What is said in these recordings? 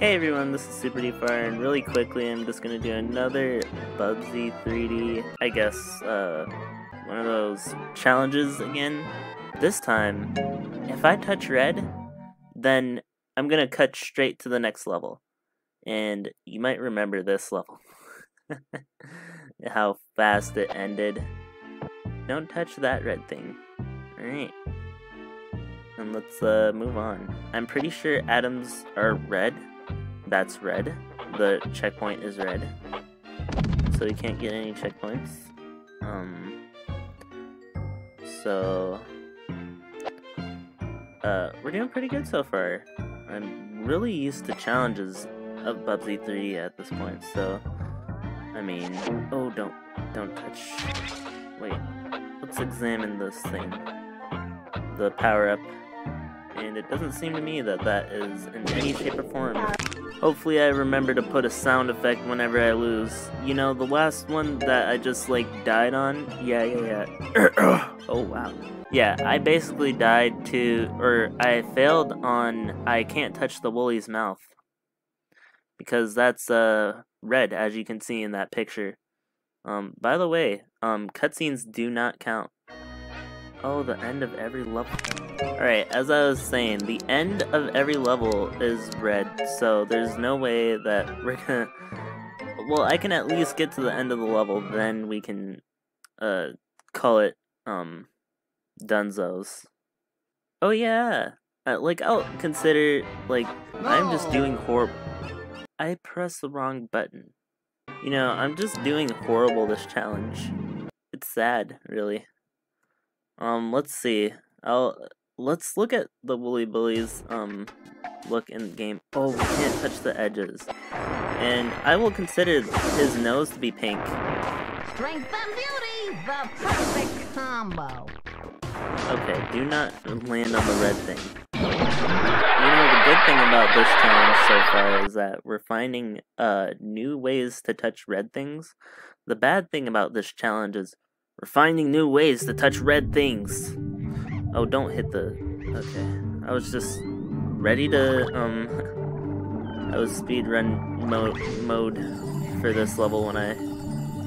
Hey everyone, this is SuperDfar, and really quickly I'm just gonna do another Bubsy 3D, I guess, one of those challenges again. This time, if I touch red, then I'm gonna cut straight to the next level. And you might remember this level. How fast it ended. Don't touch that red thing. Alright. And let's move on. I'm pretty sure atoms are red. That's red. The checkpoint is red. So we can't get any checkpoints. We're doing pretty good so far. I'm really used to challenges of Bubsy 3D at this point, so I mean, oh, don't touch. Wait, let's examine this thing. The power-up. And it doesn't seem to me that that is in any shape or form. Hopefully I remember to put a sound effect whenever I lose. You know, the last one that I just, like, died on? Yeah. Oh, wow. Yeah, I basically died to, or I failed on I Can't Touch the Wooly's Mouth. Because that's, red, as you can see in that picture. By the way, cutscenes do not count. Oh, the end of every level. Alright, as I was saying, the end of every level is red, so there's no way that we're gonna... Well, I can at least get to the end of the level, then we can, call it, Dunzos. Oh yeah! Like, I'll consider, like, I'm just doing horrible... I pressed the wrong button. You know, I'm just doing horrible this challenge. It's sad, really. Let's see. Let's look at the Wooly Bullies, look in the game. Oh, we can't touch the edges. And I will consider his nose to be pink. Strength and beauty, the perfect combo. Okay, do not land on the red thing. You know, the good thing about this challenge so far is that we're finding, new ways to touch red things. The bad thing about this challenge is we're finding new ways to touch red things. Oh, don't hit the... Okay. I was just ready to, I was speedrun mode for this level when I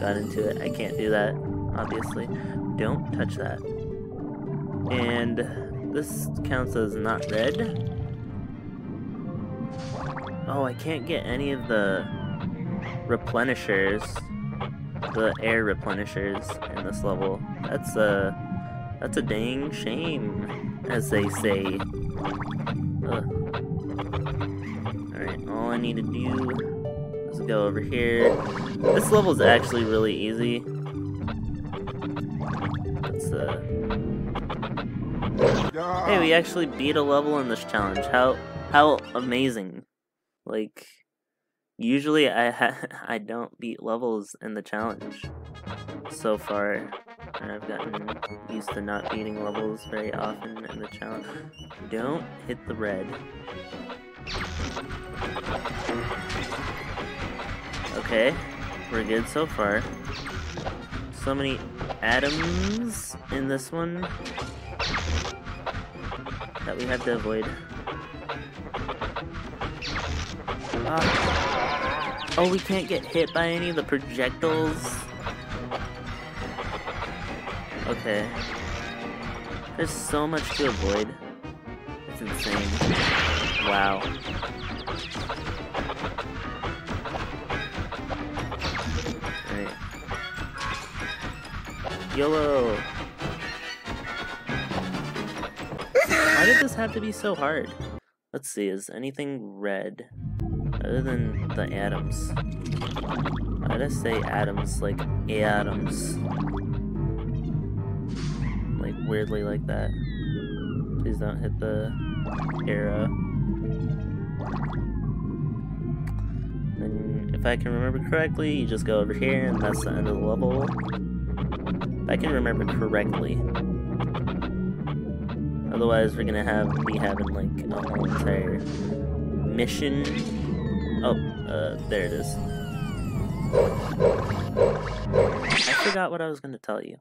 got into it. I can't do that, obviously. Don't touch that. And this counts as not red. Oh, I can't get any of the replenishers. The air replenishers in this level. That's a dang shame, as they say. Alright, all I need to do is go over here. This level's actually really easy. Hey, we actually beat a level in this challenge. How amazing. Like, usually I don't beat levels in the challenge so far, and I've gotten used to not beating levels very often in the challenge. Don't hit the red. Okay, we're good so far. So many atoms in this one that we have to avoid. Oh, we can't get hit by any of the projectiles. Okay. There's so much to avoid. It's insane. Wow. Alright. YOLO! Why did this have to be so hard? Let's see, is anything red? Other than the atoms. I just say atoms, like atoms. Like weirdly like that. Please don't hit the arrow. And if I can remember correctly, you just go over here and that's the end of the level. If I can remember correctly. Otherwise we're gonna be having like a whole entire mission. Oh, there it is. I forgot what I was gonna tell you.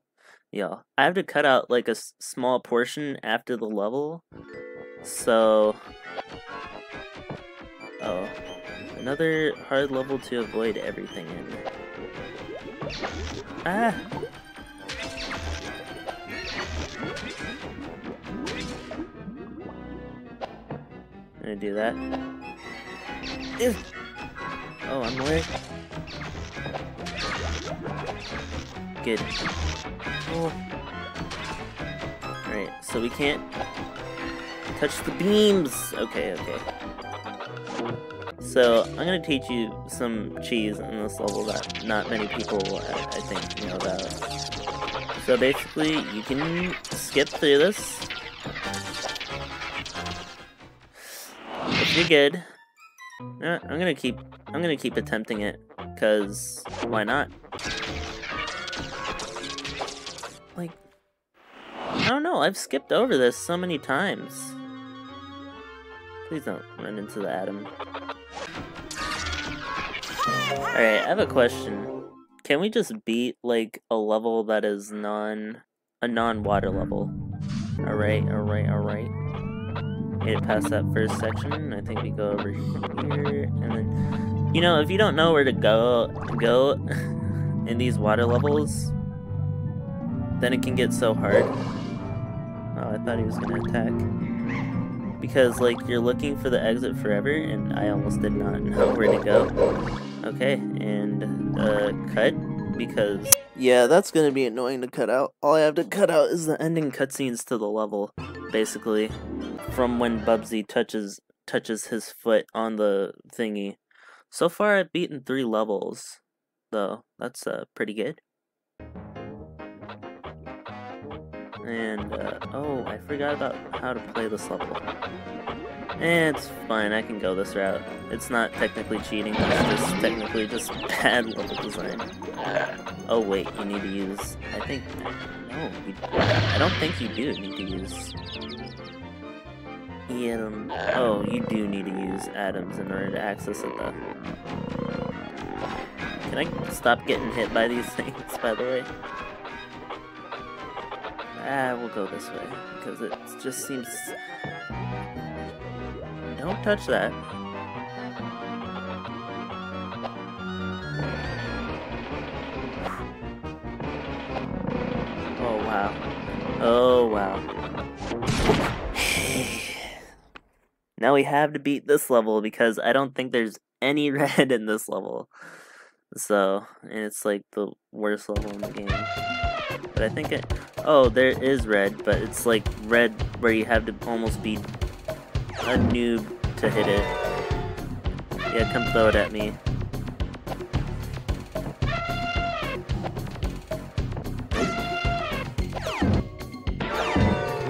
Y'all, I have to cut out, like, a small portion after the level, so... Oh. Another hard level to avoid everything in. Ah! I'm gonna do that. Ew. Oh, I'm away. Good. Oh. Alright, so we can't touch the beams! Okay, okay. So, I'm gonna teach you some cheese in this level that not many people, I think, know about. So basically, you can skip through this. If you're good. I'm gonna keep attempting it, cause why not? Like, I don't know, I've skipped over this so many times. Please don't run into the atom. Alright, I have a question. Can we just beat, like, a level that is a non-water level? Alright. Get past that first section. I think we go over here, and then... You know, if you don't know where to go in these water levels, then it can get so hard. Oh, I thought he was gonna attack. Because, like, you're looking for the exit forever, and I almost did not know where to go. Okay, and, cut, because... Yeah, that's gonna be annoying to cut out. All I have to cut out is the ending cutscenes to the level, basically. From when Bubsy touches his foot on the thingy. So far, I've beaten 3 levels, though. That's, pretty good. And, oh, I forgot about how to play this level. It's fine, I can go this route. It's not technically cheating, it's just technically just bad level design. Oh wait, you need to use... I think... No, I don't think you do need to use... Oh, you do need to use atoms in order to access it, though. Can I stop getting hit by these things, by the way? Ah, we'll go this way, because it just seems... Don't touch that. Oh, wow. Oh, wow. Now we have to beat this level, because I don't think there's any red in this level. So, and it's like the worst level in the game. But I think it... Oh, there is red, but it's like red where you have to almost be a noob to hit it. Yeah, come throw it at me.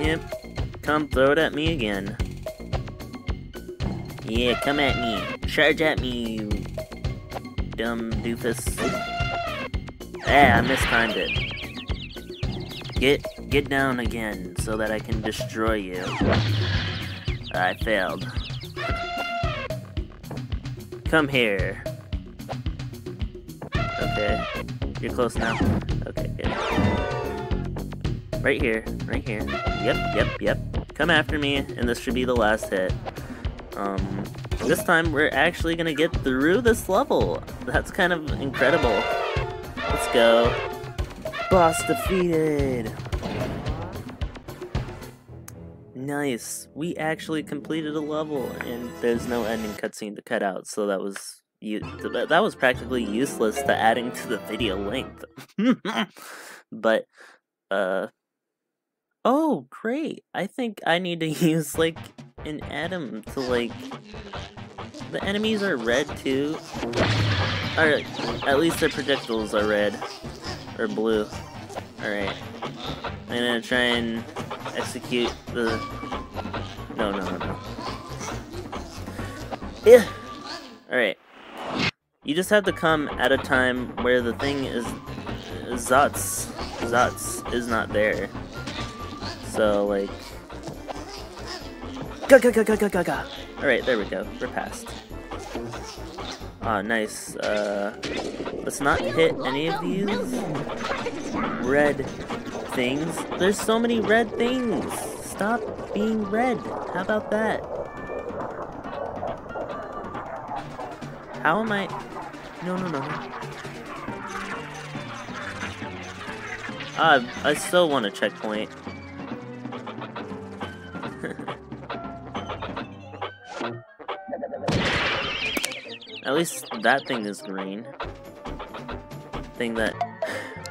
Yep, come throw it at me again. Yeah, come at me. Charge at me, you dumb doofus. Ah, I mistimed it. Get down again, so that I can destroy you. I failed. Come here. Okay. You're close now. Okay, good. Right here. Right here. Yep. Come after me, and this should be the last hit. This time, we're actually gonna get through this level. That's kind of incredible. Let's go. Boss defeated! Nice! We actually completed a level, and there's no ending cutscene to cut out, so that was practically useless to adding to the video length. But, oh, great! I think I need to use, like, an atom to, like... The enemies are red, too. Or, at least their projectiles are red. Or blue. Alright. I'm gonna try and execute the... No. Yeah. Alright. You just have to come at a time where the thing is... Zots is not there. So, like... Go. Alright, there we go. We're past. Ah, oh, nice. Let's not hit any of these red things. There's so many red things! Stop being red! How about that? How am I? No. I still want a checkpoint. At least that thing is green. Thing that...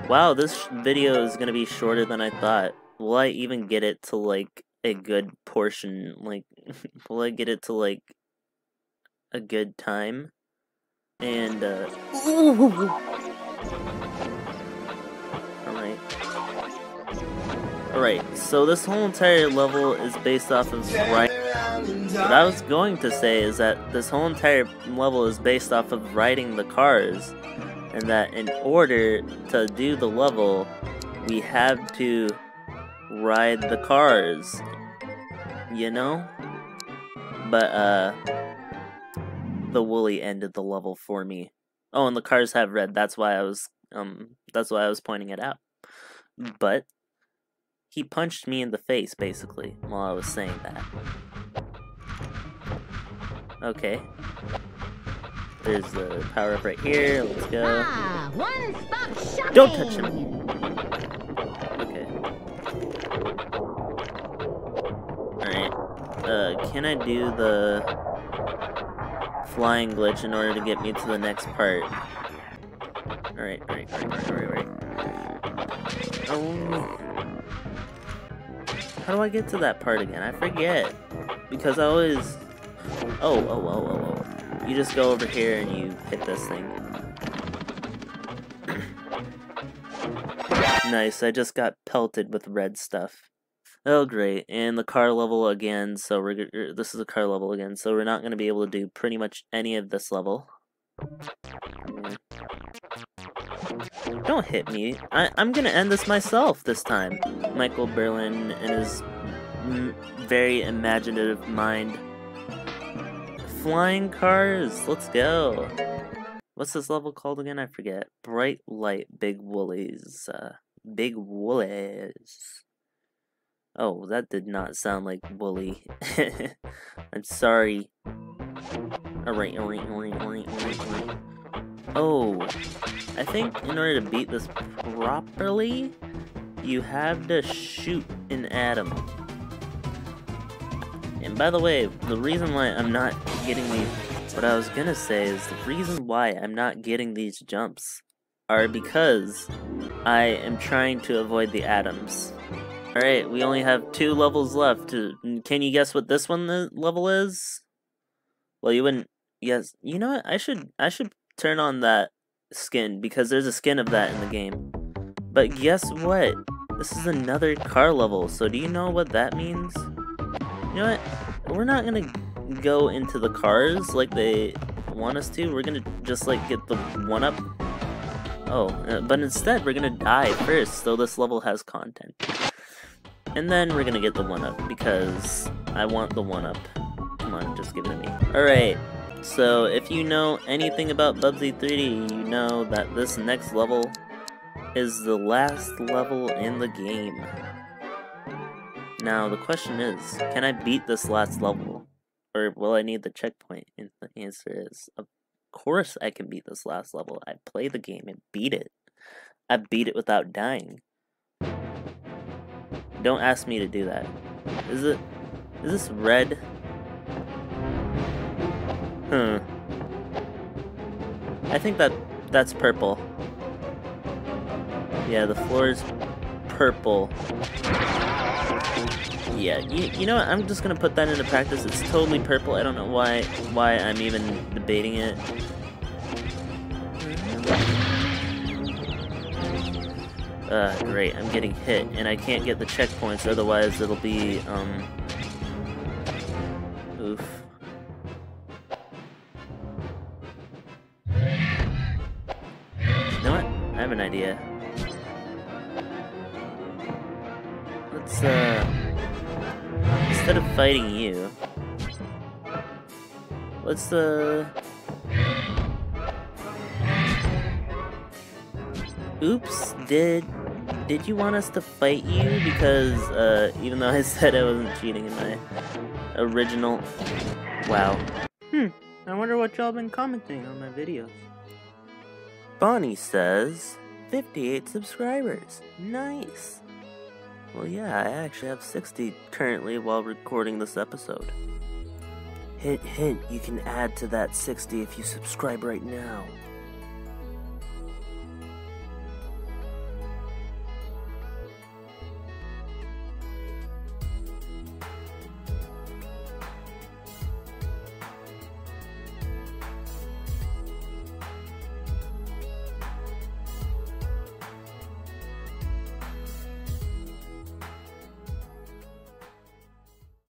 Wow, this video is gonna be shorter than I thought. Will I even get it to, like, a good portion? Like, will I get it to, like, a good time? And, Alright, so this whole entire level is based off of Bright... What I was going to say is that this whole entire level is based off of riding the cars, and that in order to do the level, we have to ride the cars, you know? But, the Wooly ended the level for me. Oh, and the cars have red, that's why I was pointing it out. But, he punched me in the face, basically, while I was saying that. Okay. There's the power-up right here, let's go. Ah, one spot shopping. Don't touch him! Okay. Alright. Can I do the flying glitch in order to get me to the next part? Alright. Oh. How do I get to that part again? I forget. Because I always... Oh. You just go over here and you hit this thing. Nice, I just got pelted with red stuff. Oh, great. And the car level again, so this is a car level again, so we're not going to be able to do pretty much any of this level. Don't hit me. I'm going to end this myself this time. Michael Berlin and his very imaginative mind. Flying cars, let's go. What's this level called again? I forget. Bright light, big woolies. Big woolies. Oh, that did not sound like woolly. I'm sorry. Alright. Oh, I think in order to beat this properly, you have to shoot an atom. And by the way, the reason why I'm not getting these... What I was gonna say is the reason why I'm not getting these jumps are because I am trying to avoid the atoms. Alright, we only have 2 levels left. Can you guess what this one level is? Well, you wouldn't... Yes. You know what? I should turn on that skin because there's a skin of that in the game. But guess what? This is another car level, so do you know what that means? You know what, we're not gonna go into the cars like they want us to, we're gonna just like get the 1-up. Oh, but instead we're gonna die first, so this level has content. And then we're gonna get the 1-up, because I want the 1-up. Come on, just give it to me. Alright, so if you know anything about Bubsy 3D, you know that this next level is the last level in the game. Now, the question is, can I beat this last level? Or will I need the checkpoint? And the answer is, of course I can beat this last level. I play the game and beat it. I beat it without dying. Don't ask me to do that. Is this red? I think that's purple. Yeah, the floor is purple. Yeah, you know what, I'm just gonna put that into practice. It's totally purple. I don't know why I'm even debating it. Great, I'm getting hit, and I can't get the checkpoints, otherwise it'll be, Oof. You know what? I have an idea. Let's, instead of fighting you, let's, Oops, did you want us to fight you? Because, even though I said I wasn't cheating in my original... Wow. I wonder what y'all been commenting on my videos. Bonnie says, 58 subscribers. Nice. Well, yeah, I actually have 60 currently while recording this episode. Hint, hint, you can add to that 60 if you subscribe right now.